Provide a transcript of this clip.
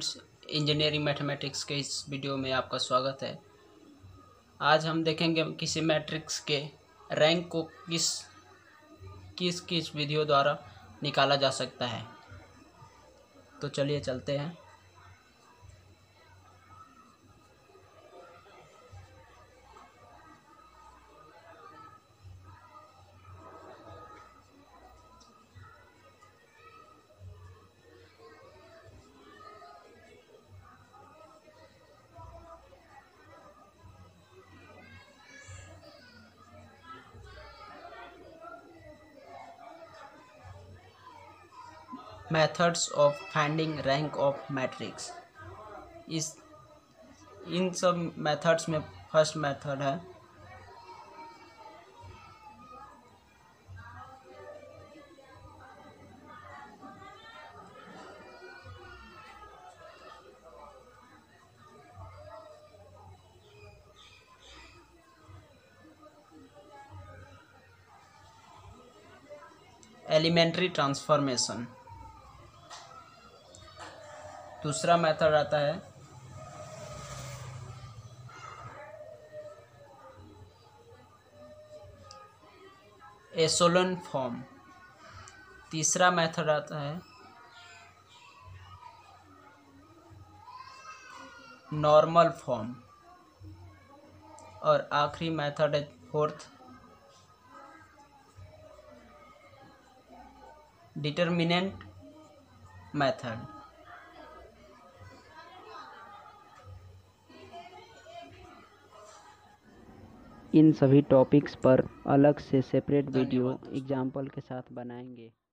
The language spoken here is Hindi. स्टूडेंट्स, इंजीनियरिंग मैथमेटिक्स के इस वीडियो में आपका स्वागत है। आज हम देखेंगे किसी मैट्रिक्स के रैंक को किस विधियों द्वारा निकाला जा सकता है। तो चलिए चलते हैं। Methods of finding rank of matrix. इन सब मेथड्स में फर्स्ट मेथड है एलिमेंट्री ट्रांसफॉर्मेशन। दूसरा मेथड आता है एशलोन फॉर्म। तीसरा मेथड आता है नॉर्मल फॉर्म। और आखिरी मेथड है फोर्थ डिटरमिनेंट मेथड। इन सभी टॉपिक्स पर अलग से सेपरेट वीडियो एग्जाम्पल के साथ बनाएंगे।